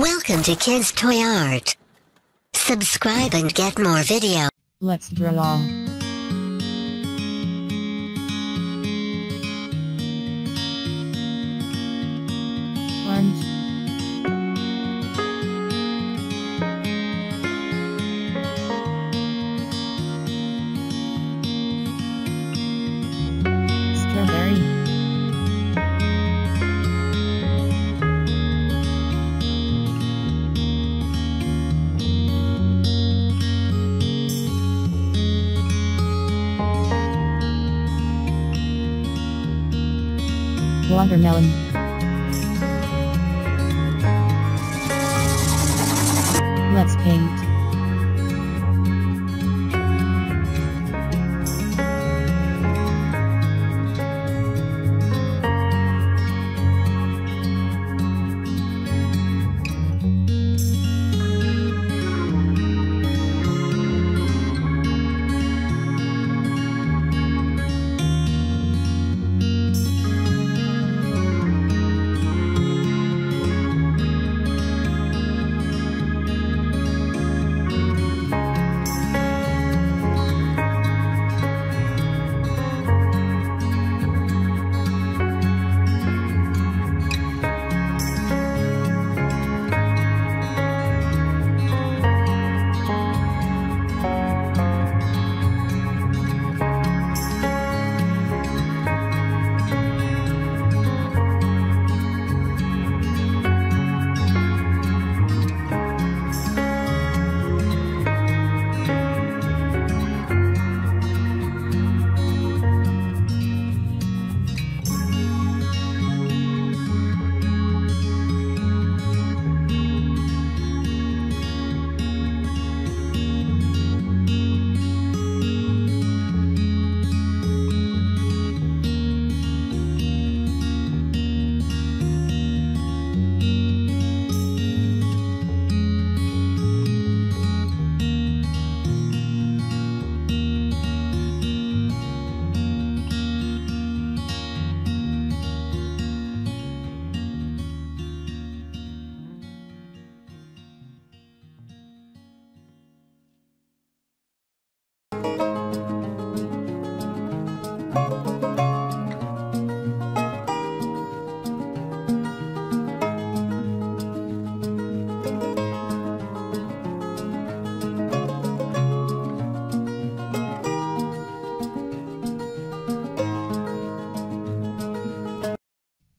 Welcome to Kids Toy Art. Subscribe and get more video. Let's draw. Orange. Watermelon, let's paint,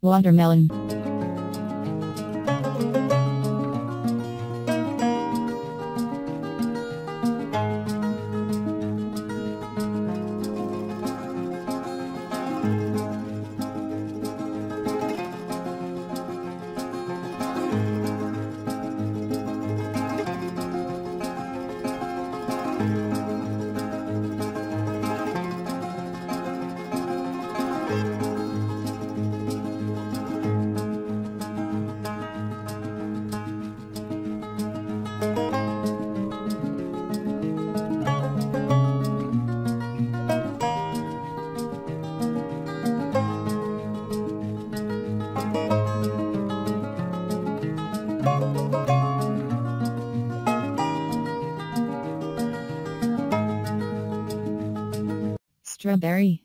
watermelon, strawberry.